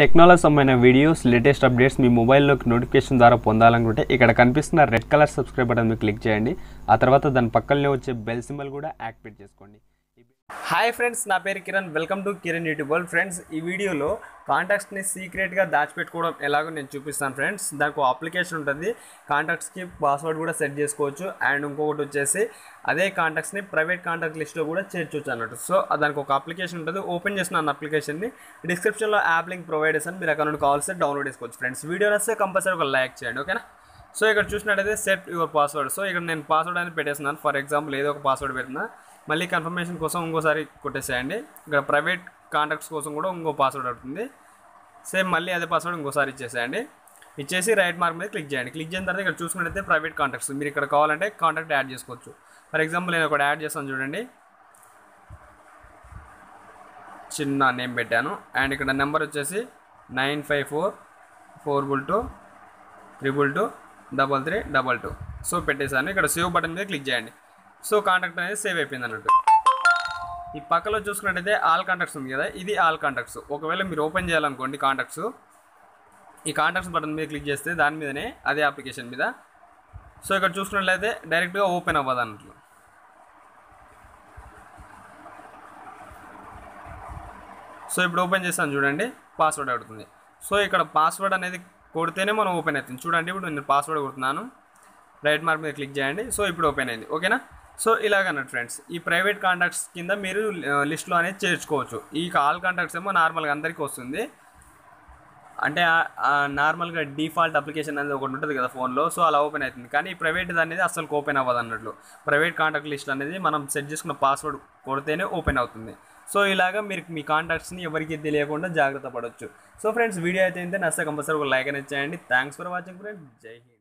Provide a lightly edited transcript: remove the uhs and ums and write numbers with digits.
technology సంబంధించిన videos latest updates మీ మొబైల్లోకి నోటిఫికేషన్ ద్వారా పొందాలనుకుంటే ఇక్కడ కనిపిస్తున్న రెడ్ కలర్ సబ్స్క్రైబ్ బటన్ మీద క్లిక్ చేయండి ఆ తర్వాత దాని పక్కనే వచ్చే బెల్ సింబల్ కూడా యాక్టివేట్ చేసుకోండి హాయ్ ఫ్రెండ్స్ నా పేరు Kiran welcome to Kiran YouTube world friends ఈ వీడియోలో కాంటాక్ట్స్ ని సీక్రెట్ గా దాచిపెట్టుకోవడం ఎలాగో నేను చూపిస్తాను ఫ్రెండ్స్ దానికి అప్లికేషన్ ఉంటుంది కాంటాక్ట్స్ కి పాస్వర్డ్ కూడా సెట్ చేసుకోవచ్చు అండ్ ఇంకొకటి వచ్చేసి అదే కాంటాక్ట్స్ ని ప్రైవేట్ కాంటాక్ట్ లిస్ట్ లో కూడా చేర్చొచ్చు అన్నట్టు సో దానికి ఒక అప్లికేషన్ ఉంటుంది ఓపెన్ చేస్తున్నాను అప్లికేషన్ ని డిస్క్రిప్షన్ లో యాప్ లింక్ ప్రొవైడ్ చేశాను మీరు అక్కడ నుండి కావాల్సి డౌన్లోడ్ చేసుకోవచ్చు ఫ్రెండ్స్ వీడియో నచ్చితే కంపల్సరీ ఒక లైక్ చేయండి ఓకేనా సో ఇక్కడ చూసినట్టయితే సెట్ యువర్ పాస్వర్డ్ సో ఇక్కడ నేను పాస్వర్డ్ అని పెట్టేస్తున్నాను ఫర్ ఎగ్జాంపుల్ ఏదో ఒక పాస్వర్డ్ పెడుతున్నా మళ్ళీ కన్ఫర్మేషన్ కోసం ఇంకోసారి కొట్టేసేయండి ఇక్కడ ప్రైవేట్ కాంటాక్ట్స్ కోసం కూడా ఇంకో పాస్వర్డ్ అవుతుంది సేమ్ మళ్ళీ అదే పాస్వర్డ్ ఇంకోసారి ఇచ్చేసేయండి ఇచ్చేసి రైట్ మార్క్ మీద క్లిక్ చేయండి క్లిక్ చేసిన తర్వాత ఇక్కడ చూసుకున్నట్టయితే ప్రైవేట్ కాంటాక్ట్స్ మీరు ఇక్కడ కావాలంటే కాంటాక్ట్ యాడ్ చేసుకోవచ్చు ఫర్ ఎగ్జాంపుల్ నేను ఒకటి యాడ్ చేస్తాను చూడండి చిన్న నేమ్ పెట్టాను అండ్ ఇక్కడ నెంబర్ వచ్చేసి 954422223322 సో పెట్టేశాను ఇక్కడ సేవ్ బటన్ మీద క్లిక్ చేయండి సో కాంటాక్ట్ అనేది సేవ్ అయిపోయింది అన్నట్టు ఈ పక్కలో చూసుకున్నట్టయితే ఆల్ కాంటాక్ట్స్ ఉంది కదా ఇది ఆల్ కాంటాక్ట్స్ ఒకవేళ మీరు ఓపెన్ చేయాలనుకోండి కాంటాక్ట్స్ ఈ కాంటాక్ట్స్ బటన్ మీద క్లిక్ చేస్తే దాని మీదనే అదే అప్లికేషన్ మీద సో ఇక్కడ చూసుకున్నట్లయితే డైరెక్ట్గా ఓపెన్ అవ్వదు అన్నట్లు సో ఇప్పుడు ఓపెన్ చేస్తాను చూడండి పాస్వర్డ్ అడుగుతుంది సో ఇక్కడ పాస్వర్డ్ అనేది కొడితేనే మనం ఓపెన్ అవుతుంది చూడండి ఇప్పుడు నేను పాస్వర్డ్ కొడుతున్నాను రైట్ మార్క్ మీద క్లిక్ చేయండి సో ఇప్పుడు ఓపెన్ అయింది ఓకేనా సో ఇలాగన్నట్టు ఫ్రెండ్స్ ఈ ప్రైవేట్ కాంటాక్ట్స్ కింద మీరు లిస్ట్లో అనేది చేర్చుకోవచ్చు ఈ ఆల్ కాంటాక్ట్స్ ఏమో నార్మల్గా అందరికీ వస్తుంది అంటే నార్మల్గా డిఫాల్ట్ అప్లికేషన్ అనేది ఒకటి ఉంటుంది కదా ఫోన్లో సో అలా ఓపెన్ అవుతుంది కానీ ఈ ప్రైవేట్ అనేది అసలు ఓపెన్ అవ్వదు అన్నట్లు ప్రైవేట్ కాంటాక్ట్ లిస్ట్ అనేది మనం సెట్ చేసుకున్న పాస్వర్డ్ కొడితేనే ఓపెన్ అవుతుంది సో ఇలాగా మీరు మీ కాంటాక్ట్స్ని ఎవరికి తెలియకుండా జాగ్రత్త పడవచ్చు సో ఫ్రెండ్స్ వీడియో అయితే నచ్చితే కంపల్సరీ ఒక లైక్ అనేది చేయండి థ్యాంక్స్ ఫర్ వాచింగ్ ఫ్రెండ్స్ జై హింద్